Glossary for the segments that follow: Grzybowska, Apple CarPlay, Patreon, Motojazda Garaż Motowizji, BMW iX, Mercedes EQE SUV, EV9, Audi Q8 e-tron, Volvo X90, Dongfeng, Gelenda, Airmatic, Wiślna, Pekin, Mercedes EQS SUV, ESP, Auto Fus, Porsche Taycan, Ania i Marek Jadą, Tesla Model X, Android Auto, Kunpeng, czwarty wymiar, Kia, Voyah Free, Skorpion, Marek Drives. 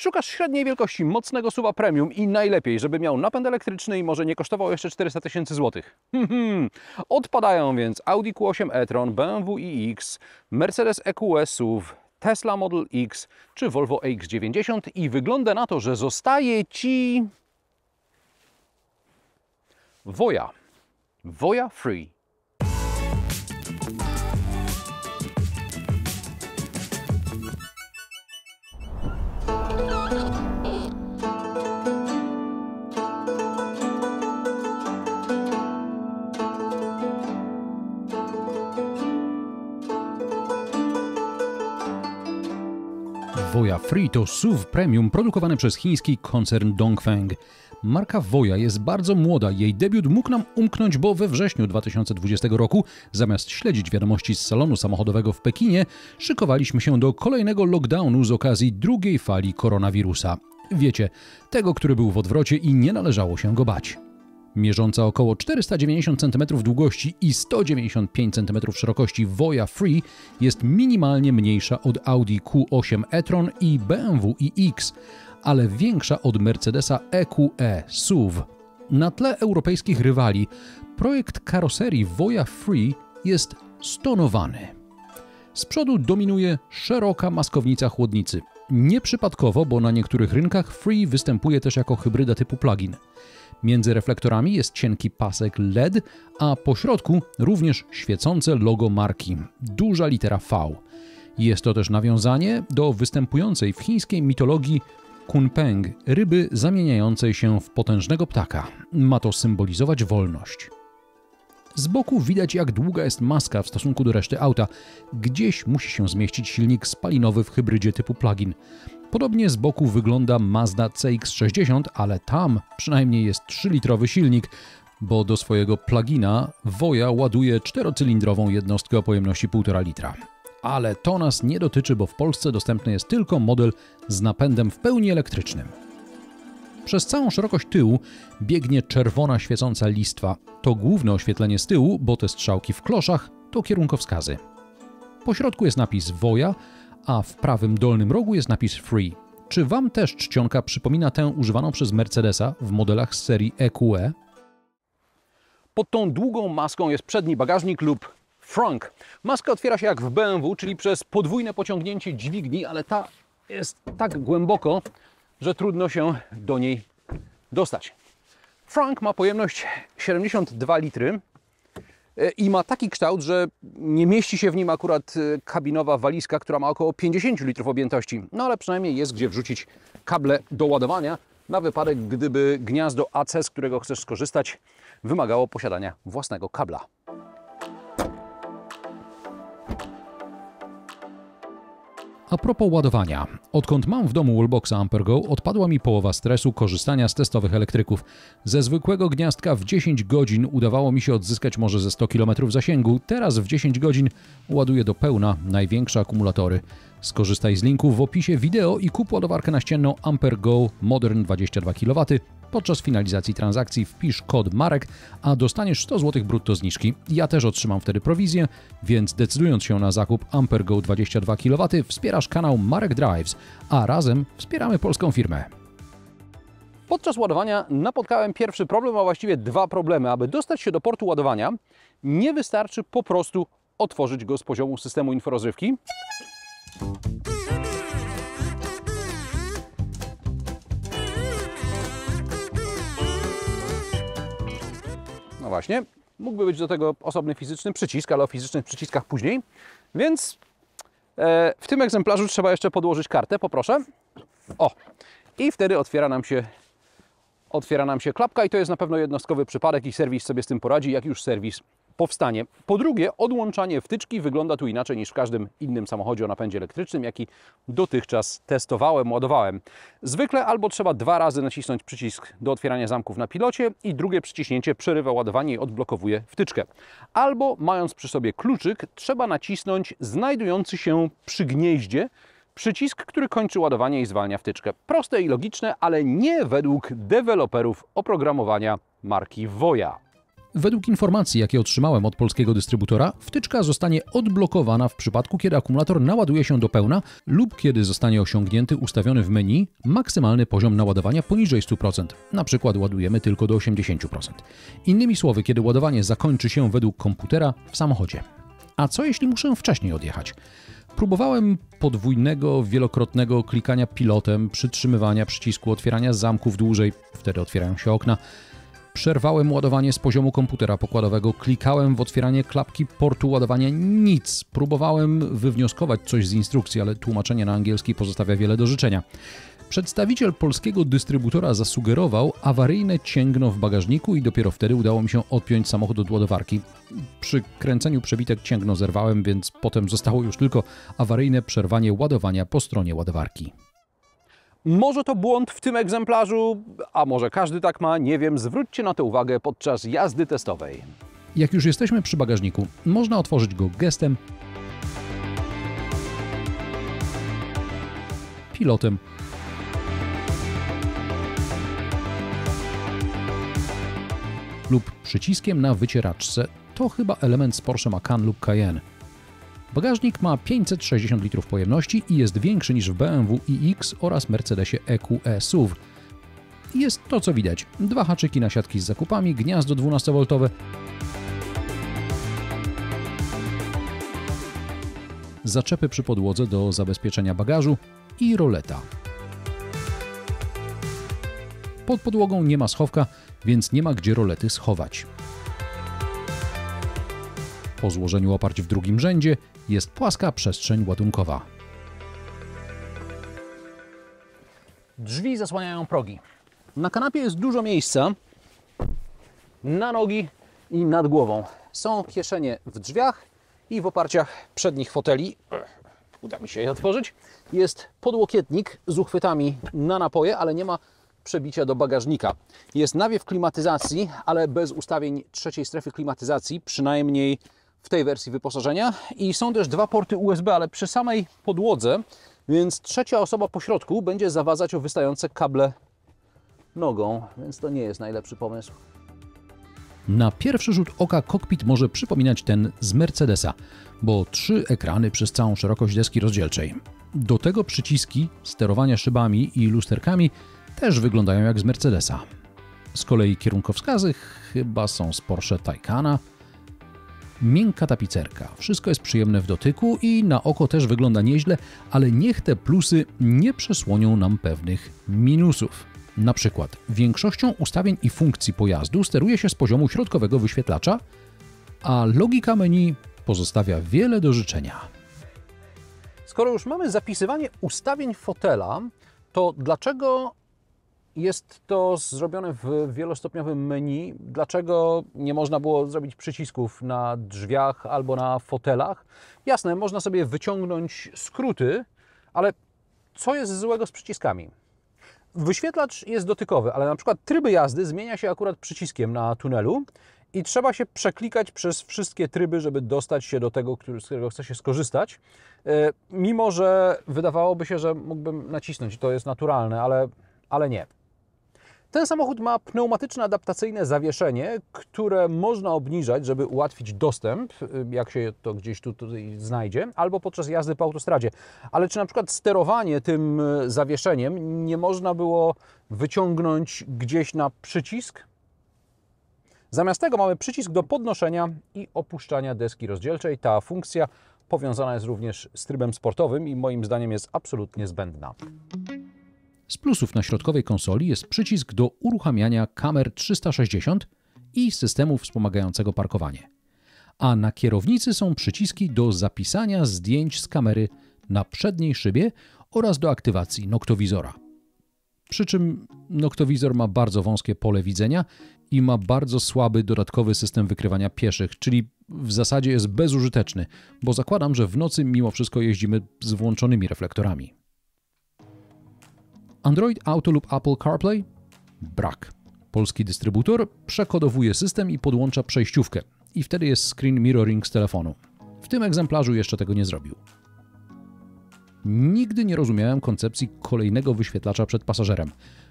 Szukasz średniej wielkości mocnego SUV-a premium i najlepiej, żeby miał napęd elektryczny i może nie kosztował jeszcze 400 tysięcy złotych. Odpadają więc Audi Q8 e-tron, BMW iX, Mercedes EQS SUV, Tesla Model X czy Volvo X90 i wygląda na to, że zostaje Ci... Voyah Free. Voyah Free to SUV premium produkowany przez chiński koncern Dongfeng. Marka Voyah jest bardzo młoda, jej debiut mógł nam umknąć, bo we wrześniu 2020 roku, zamiast śledzić wiadomości z salonu samochodowego w Pekinie, szykowaliśmy się do kolejnego lockdownu z okazji drugiej fali koronawirusa. Wiecie, tego, który był w odwrocie i nie należało się go bać. Mierząca około 490 cm długości i 195 cm szerokości Voyah Free jest minimalnie mniejsza od Audi Q8 e-tron i BMW iX, ale większa od Mercedesa EQE SUV. Na tle europejskich rywali projekt karoserii Voyah Free jest stonowany. Z przodu dominuje szeroka maskownica chłodnicy. Nieprzypadkowo, bo na niektórych rynkach Free występuje też jako hybryda typu plug-in. Między reflektorami jest cienki pasek LED, a po środku również świecące logo marki, duża litera V. Jest to też nawiązanie do występującej w chińskiej mitologii Kunpeng, ryby zamieniającej się w potężnego ptaka. Ma to symbolizować wolność. Z boku widać, jak długa jest maska w stosunku do reszty auta. Gdzieś musi się zmieścić silnik spalinowy w hybrydzie typu plug-in. Podobnie z boku wygląda Mazda CX-60, ale tam przynajmniej jest 3-litrowy silnik, bo do swojego plugina Voyah ładuje 4-cylindrową jednostkę o pojemności 1,5 litra. Ale to nas nie dotyczy, bo w Polsce dostępny jest tylko model z napędem w pełni elektrycznym. Przez całą szerokość tyłu biegnie czerwona świecąca listwa. To główne oświetlenie z tyłu, bo te strzałki w kloszach to kierunkowskazy. Po środku jest napis Voyah, a w prawym dolnym rogu jest napis Free. Czy Wam też czcionka przypomina tę używaną przez Mercedesa w modelach z serii EQE? Pod tą długą maską jest przedni bagażnik lub frunk. Maska otwiera się jak w BMW, czyli przez podwójne pociągnięcie dźwigni, ale ta jest tak głęboko, że trudno się do niej dostać. Frunk ma pojemność 72 litry i ma taki kształt, że nie mieści się w nim akurat kabinowa walizka, która ma około 50 litrów objętości. No ale przynajmniej jest gdzie wrzucić kable do ładowania na wypadek, gdyby gniazdo AC, z którego chcesz skorzystać, wymagało posiadania własnego kabla. A propos ładowania. Odkąd mam w domu wallboxa AmperGo, odpadła mi połowa stresu korzystania z testowych elektryków. Ze zwykłego gniazdka w 10 godzin udawało mi się odzyskać może ze 100 km zasięgu. Teraz w 10 godzin ładuję do pełna największe akumulatory. Skorzystaj z linku w opisie wideo i kup ładowarkę naścienną AmperGo Modern 22 kW. Podczas finalizacji transakcji wpisz kod Marek, a dostaniesz 100 zł brutto zniżki. Ja też otrzymam wtedy prowizję, więc decydując się na zakup AmperGo 22 kW wspierasz kanał Marek Drives, a razem wspieramy polską firmę. Podczas ładowania napotkałem pierwszy problem, a właściwie dwa problemy. Aby dostać się do portu ładowania, nie wystarczy po prostu otworzyć go z poziomu systemu inforozrywki. No właśnie, mógłby być do tego osobny fizyczny przycisk, ale o fizycznych przyciskach później, więc w tym egzemplarzu trzeba jeszcze podłożyć kartę, poproszę. O, i wtedy otwiera nam się klapka i to jest na pewno jednostkowy przypadek i serwis sobie z tym poradzi, jak już serwis powstanie. Po drugie, odłączanie wtyczki wygląda tu inaczej niż w każdym innym samochodzie o napędzie elektrycznym, jaki dotychczas testowałem, ładowałem. Zwykle albo trzeba 2 razy nacisnąć przycisk do otwierania zamków na pilocie i drugie przyciśnięcie przerywa ładowanie i odblokowuje wtyczkę. Albo mając przy sobie kluczyk, trzeba nacisnąć znajdujący się przy gnieździe przycisk, który kończy ładowanie i zwalnia wtyczkę. Proste i logiczne, ale nie według deweloperów oprogramowania marki Voyah. Według informacji, jakie otrzymałem od polskiego dystrybutora, wtyczka zostanie odblokowana w przypadku, kiedy akumulator naładuje się do pełna lub kiedy zostanie osiągnięty ustawiony w menu maksymalny poziom naładowania poniżej 100%. Na przykład ładujemy tylko do 80%. Innymi słowy, kiedy ładowanie zakończy się według komputera w samochodzie. A co jeśli muszę wcześniej odjechać? Próbowałem podwójnego, wielokrotnego klikania pilotem, przytrzymywania przycisku otwierania zamków dłużej, wtedy otwierają się okna. Przerwałem ładowanie z poziomu komputera pokładowego, klikałem w otwieranie klapki portu ładowania, nic. Próbowałem wywnioskować coś z instrukcji, ale tłumaczenie na angielski pozostawia wiele do życzenia. Przedstawiciel polskiego dystrybutora zasugerował awaryjne cięgno w bagażniku i dopiero wtedy udało mi się odpiąć samochód od ładowarki. Przy kręceniu przebitek cięgno zerwałem, więc potem zostało już tylko awaryjne przerwanie ładowania po stronie ładowarki. Może to błąd w tym egzemplarzu, a może każdy tak ma, nie wiem, zwróćcie na to uwagę podczas jazdy testowej. Jak już jesteśmy przy bagażniku, można otworzyć go gestem, pilotem, lub przyciskiem na wycieraczce, to chyba element z Porsche Macan lub Cayenne. Bagażnik ma 560 litrów pojemności i jest większy niż w BMW iX oraz Mercedesie EQE SUV. Jest to, co widać. Dwa haczyki na siatki z zakupami, gniazdo 12V. Zaczepy przy podłodze do zabezpieczenia bagażu i roleta. Pod podłogą nie ma schowka, więc nie ma gdzie rolety schować. Po złożeniu oparć w drugim rzędzie jest płaska przestrzeń ładunkowa. Drzwi zasłaniają progi. Na kanapie jest dużo miejsca na nogi i nad głową. Są kieszenie w drzwiach i w oparciach przednich foteli. Uda mi się je otworzyć. Jest podłokietnik z uchwytami na napoje, ale nie ma przebicia do bagażnika. Jest nawiew klimatyzacji, ale bez ustawień trzeciej strefy klimatyzacji, przynajmniej w tej wersji wyposażenia. I są też dwa porty USB, ale przy samej podłodze, więc trzecia osoba po środku będzie zawadzać o wystające kable nogą, więc to nie jest najlepszy pomysł. Na pierwszy rzut oka kokpit może przypominać ten z Mercedesa, bo 3 ekrany przez całą szerokość deski rozdzielczej. Do tego przyciski sterowania szybami i lusterkami też wyglądają jak z Mercedesa. Z kolei kierunkowskazy chyba są z Porsche Taycana. Miękka tapicerka, wszystko jest przyjemne w dotyku i na oko też wygląda nieźle, ale niech te plusy nie przesłonią nam pewnych minusów. Na przykład większością ustawień i funkcji pojazdu steruje się z poziomu środkowego wyświetlacza, a logika menu pozostawia wiele do życzenia. Skoro już mamy zapisywanie ustawień fotela, to dlaczego jest to zrobione w wielostopniowym menu? Dlaczego nie można było zrobić przycisków na drzwiach albo na fotelach? Jasne, można sobie wyciągnąć skróty, ale co jest złego z przyciskami? Wyświetlacz jest dotykowy, ale na przykład tryby jazdy zmienia się akurat przyciskiem na tunelu i trzeba się przeklikać przez wszystkie tryby, żeby dostać się do tego, z którego chce się skorzystać. Mimo że wydawałoby się, że mógłbym nacisnąć, to jest naturalne, ale nie. Ten samochód ma pneumatyczne adaptacyjne zawieszenie, które można obniżać, żeby ułatwić dostęp, jak się to gdzieś tutaj znajdzie, albo podczas jazdy po autostradzie. Ale czy na przykład sterowanie tym zawieszeniem nie można było wyciągnąć gdzieś na przycisk? Zamiast tego mamy przycisk do podnoszenia i opuszczania deski rozdzielczej. Ta funkcja powiązana jest również z trybem sportowym i moim zdaniem jest absolutnie zbędna. Z plusów na środkowej konsoli jest przycisk do uruchamiania kamer 360 i systemu wspomagającego parkowanie. A na kierownicy są przyciski do zapisania zdjęć z kamery na przedniej szybie oraz do aktywacji noktowizora. Przy czym noktowizor ma bardzo wąskie pole widzenia i ma bardzo słaby dodatkowy system wykrywania pieszych, czyli w zasadzie jest bezużyteczny, bo zakładam, że w nocy mimo wszystko jeździmy z włączonymi reflektorami. Android Auto lub Apple CarPlay? Brak. Polski dystrybutor przekodowuje system i podłącza przejściówkę. I wtedy jest screen mirroring z telefonu. W tym egzemplarzu jeszcze tego nie zrobił. Nigdy nie rozumiałem koncepcji kolejnego wyświetlacza przed pasażerem.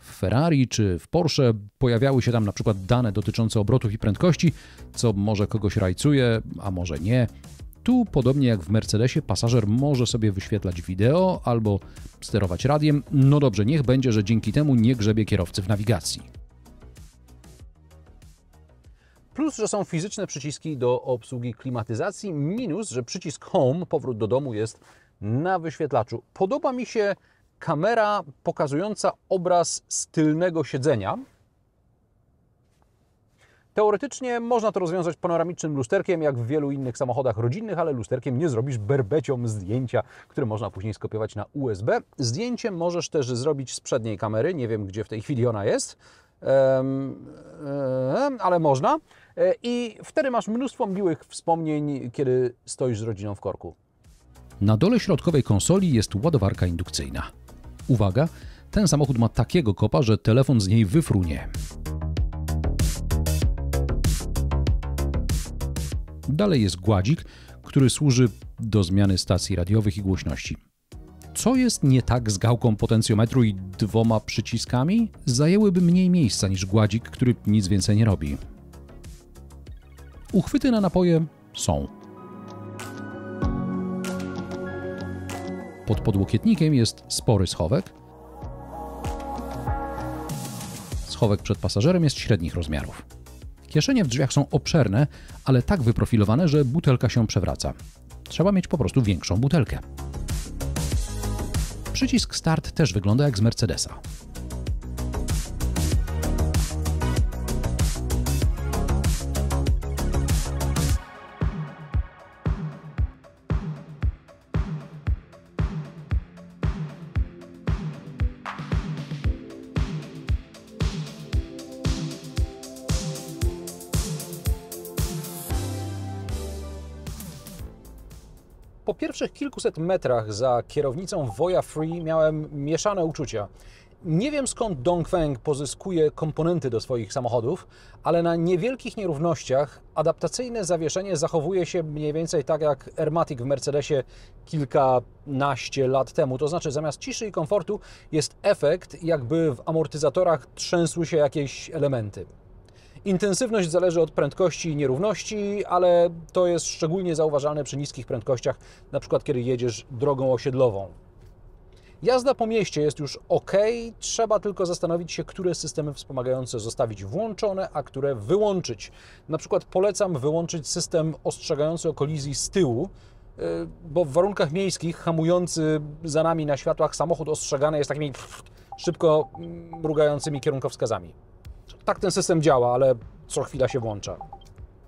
w Ferrari czy w Porsche. Pojawiały się tam na przykład dane dotyczące obrotów i prędkości, co może kogoś rajcuje, a może nie. Tu, podobnie jak w Mercedesie, pasażer może sobie wyświetlać wideo albo sterować radiem. No dobrze, niech będzie, że dzięki temu nie grzebie kierowcy w nawigacji. Plus, że są fizyczne przyciski do obsługi klimatyzacji. Minus, że przycisk Home, powrót do domu, jest na wyświetlaczu. Podoba mi się kamera pokazująca obraz z tylnego siedzenia. Teoretycznie można to rozwiązać panoramicznym lusterkiem, jak w wielu innych samochodach rodzinnych, ale lusterkiem nie zrobisz berbeciom zdjęcia, które można później skopiować na USB. Zdjęcie możesz też zrobić z przedniej kamery, nie wiem, gdzie w tej chwili ona jest, ale można. I wtedy masz mnóstwo miłych wspomnień, kiedy stoisz z rodziną w korku. Na dole środkowej konsoli jest ładowarka indukcyjna. Uwaga, ten samochód ma takiego kopa, że telefon z niej wyfrunie. Dalej jest gładzik, który służy do zmiany stacji radiowych i głośności. Co jest nie tak z gałką potencjometru i dwoma przyciskami? Zajęłyby mniej miejsca niż gładzik, który nic więcej nie robi. Uchwyty na napoje są. Pod podłokietnikiem jest spory schowek. Schowek przed pasażerem jest średnich rozmiarów. Kieszenie w drzwiach są obszerne, ale tak wyprofilowane, że butelka się przewraca. Trzeba mieć po prostu większą butelkę. Przycisk Start też wygląda jak z Mercedesa. Po pierwszych kilkuset metrach za kierownicą Voyah Free miałem mieszane uczucia. Nie wiem, skąd Dongfeng pozyskuje komponenty do swoich samochodów, ale na niewielkich nierównościach adaptacyjne zawieszenie zachowuje się mniej więcej tak jak Airmatic w Mercedesie kilkanaście lat temu. To znaczy, zamiast ciszy i komfortu jest efekt, jakby w amortyzatorach trzęsły się jakieś elementy. Intensywność zależy od prędkości i nierówności, ale to jest szczególnie zauważalne przy niskich prędkościach, na przykład kiedy jedziesz drogą osiedlową. Jazda po mieście jest już ok, trzeba tylko zastanowić się, które systemy wspomagające zostawić włączone, a które wyłączyć. Na przykład polecam wyłączyć system ostrzegający o kolizji z tyłu, bo w warunkach miejskich hamujący za nami na światłach samochód ostrzegany jest takimi szybko mrugającymi kierunkowskazami. Tak ten system działa, ale co chwila się włącza.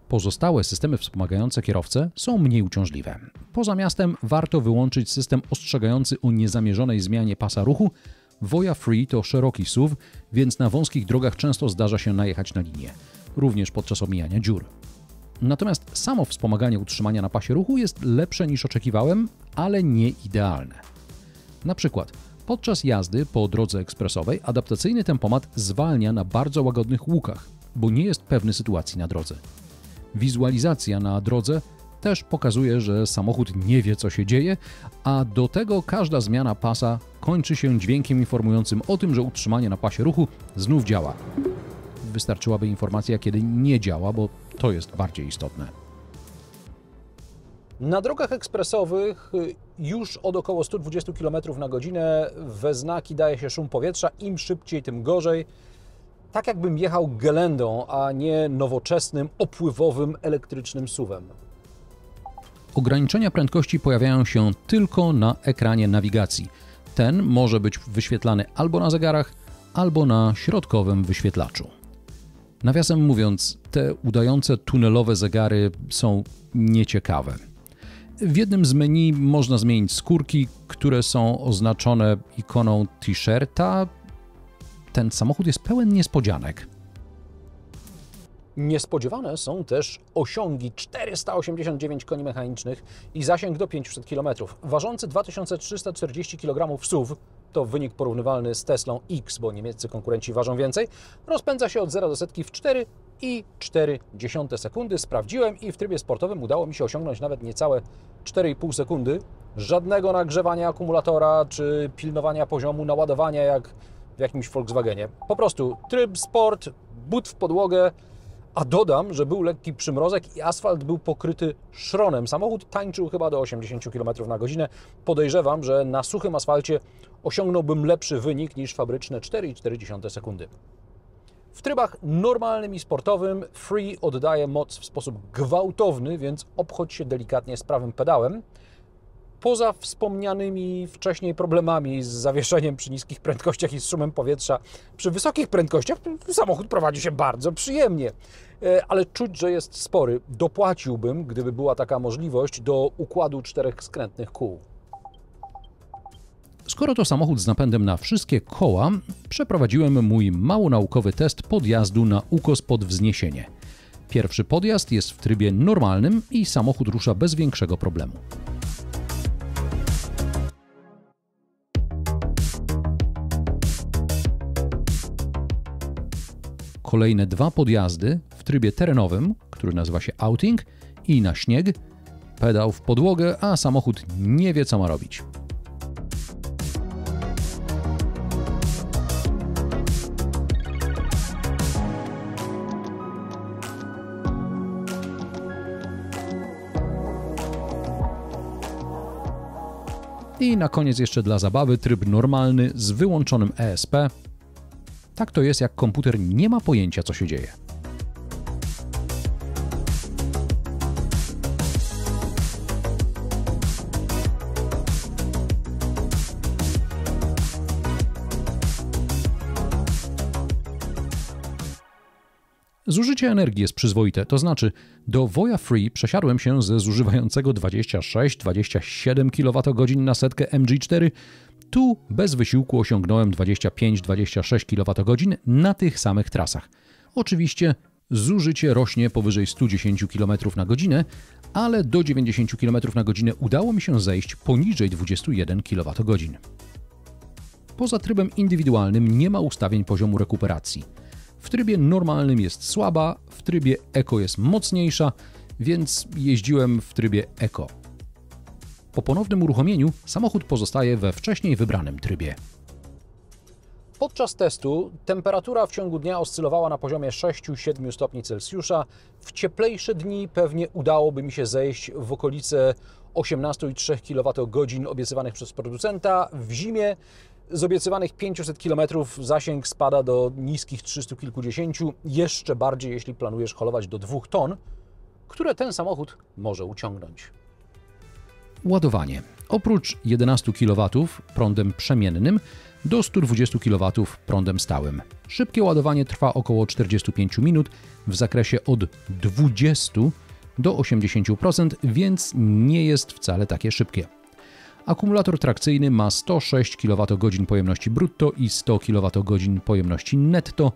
Pozostałe systemy wspomagające kierowcę są mniej uciążliwe. Poza miastem warto wyłączyć system ostrzegający o niezamierzonej zmianie pasa ruchu. Voyah Free to szeroki SUV, więc na wąskich drogach często zdarza się najechać na linię, również podczas omijania dziur. Natomiast samo wspomaganie utrzymania na pasie ruchu jest lepsze niż oczekiwałem, ale nie idealne. Na przykład podczas jazdy po drodze ekspresowej adaptacyjny tempomat zwalnia na bardzo łagodnych łukach, bo nie jest pewny sytuacji na drodze. Wizualizacja na drodze też pokazuje, że samochód nie wie, co się dzieje, a do tego każda zmiana pasa kończy się dźwiękiem informującym o tym, że utrzymanie na pasie ruchu znów działa. Wystarczyłaby informacja, kiedy nie działa, bo to jest bardziej istotne. Na drogach ekspresowych już od około 120 km na godzinę we znaki daje się szum powietrza, im szybciej, tym gorzej. Tak jakbym jechał gelendą, a nie nowoczesnym, opływowym, elektrycznym SUV-em. Ograniczenia prędkości pojawiają się tylko na ekranie nawigacji. Ten może być wyświetlany albo na zegarach, albo na środkowym wyświetlaczu. Nawiasem mówiąc, te udające tunelowe zegary są nieciekawe. W jednym z menu można zmienić skórki, które są oznaczone ikoną t-shirta. Ten samochód jest pełen niespodzianek. Niespodziewane są też osiągi 489 koni mechanicznych i zasięg do 500 km. Ważący 2340 kg SUV, to wynik porównywalny z Teslą X, bo niemieccy konkurenci ważą więcej, rozpędza się od 0 do setki w 4,4 sekundy. Sprawdziłem i w trybie sportowym udało mi się osiągnąć nawet niecałe 4,5 sekundy. Żadnego nagrzewania akumulatora czy pilnowania poziomu naładowania jak w jakimś Volkswagenie. Po prostu tryb sport, but w podłogę, a dodam, że był lekki przymrozek i asfalt był pokryty szronem. Samochód tańczył chyba do 80 km na godzinę. Podejrzewam, że na suchym asfalcie osiągnąłbym lepszy wynik niż fabryczne 4,4 sekundy. W trybach normalnym i sportowym Free oddaje moc w sposób gwałtowny, więc obchodź się delikatnie z prawym pedałem. Poza wspomnianymi wcześniej problemami z zawieszeniem przy niskich prędkościach i z szumem powietrza, przy wysokich prędkościach samochód prowadzi się bardzo przyjemnie. Ale czuć, że jest spory. Dopłaciłbym, gdyby była taka możliwość, do układu 4 skrętnych kół. Skoro to samochód z napędem na wszystkie koła, przeprowadziłem mój małonaukowy test podjazdu na ukos pod wzniesienie. Pierwszy podjazd jest w trybie normalnym i samochód rusza bez większego problemu. Kolejne dwa podjazdy w trybie terenowym, który nazywa się Outing, i na śnieg, pedał w podłogę, a samochód nie wie, co ma robić. I na koniec jeszcze dla zabawy tryb normalny z wyłączonym ESP. Tak to jest, jak komputer nie ma pojęcia, co się dzieje. Zużycie energii jest przyzwoite, to znaczy do Voyah Free przesiadłem się ze zużywającego 26-27 kWh na setkę MG4. Tu bez wysiłku osiągnąłem 25-26 kWh na tych samych trasach. Oczywiście zużycie rośnie powyżej 110 km na godzinę, ale do 90 km na godzinę udało mi się zejść poniżej 21 kWh. Poza trybem indywidualnym nie ma ustawień poziomu rekuperacji. W trybie normalnym jest słaba, w trybie Eco jest mocniejsza, więc jeździłem w trybie Eco. Po ponownym uruchomieniu samochód pozostaje we wcześniej wybranym trybie. Podczas testu temperatura w ciągu dnia oscylowała na poziomie 6-7 stopni Celsjusza. W cieplejsze dni pewnie udałoby mi się zejść w okolice 18,3 kWh obiecywanych przez producenta. W zimie z obiecywanych 500 km zasięg spada do niskich 300 kilkudziesięciu, jeszcze bardziej jeśli planujesz holować do 2 ton, które ten samochód może uciągnąć. Ładowanie. Oprócz 11 kW prądem przemiennym do 120 kW prądem stałym. Szybkie ładowanie trwa około 45 minut w zakresie od 20 do 80%, więc nie jest wcale takie szybkie. Akumulator trakcyjny ma 106 kWh pojemności brutto i 100 kWh pojemności netto.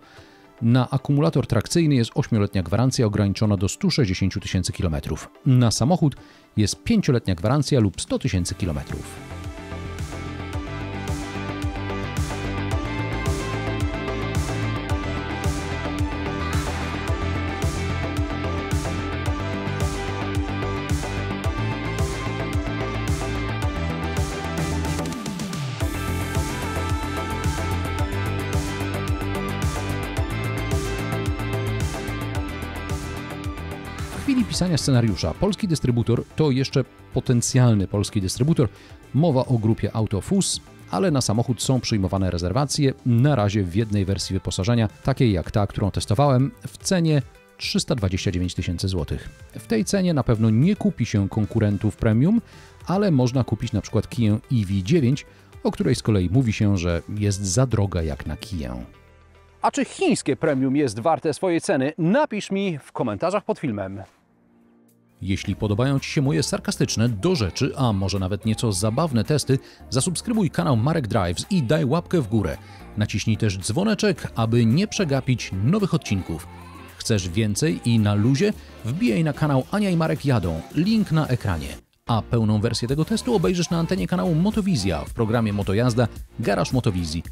Na akumulator trakcyjny jest 8-letnia gwarancja ograniczona do 160 tysięcy km. Na samochód jest 5-letnia gwarancja lub 100 tysięcy km. W chwili pisania scenariusza polski dystrybutor to jeszcze potencjalny polski dystrybutor. Mowa o grupie Auto Fus, ale na samochód są przyjmowane rezerwacje. Na razie w jednej wersji wyposażenia, takiej jak ta, którą testowałem, w cenie 329 tysięcy złotych. W tej cenie na pewno nie kupi się konkurentów premium, ale można kupić na przykład Kię EV9, o której z kolei mówi się, że jest za droga jak na Kiję. A czy chińskie premium jest warte swojej ceny? Napisz mi w komentarzach pod filmem. Jeśli podobają Ci się moje sarkastyczne, do rzeczy, a może nawet nieco zabawne testy, zasubskrybuj kanał Marek Drives i daj łapkę w górę. Naciśnij też dzwoneczek, aby nie przegapić nowych odcinków. Chcesz więcej i na luzie? Wbijaj na kanał Ania i Marek Jadą, link na ekranie. A pełną wersję tego testu obejrzysz na antenie kanału Motowizja w programie Motojazda Garaż Motowizji.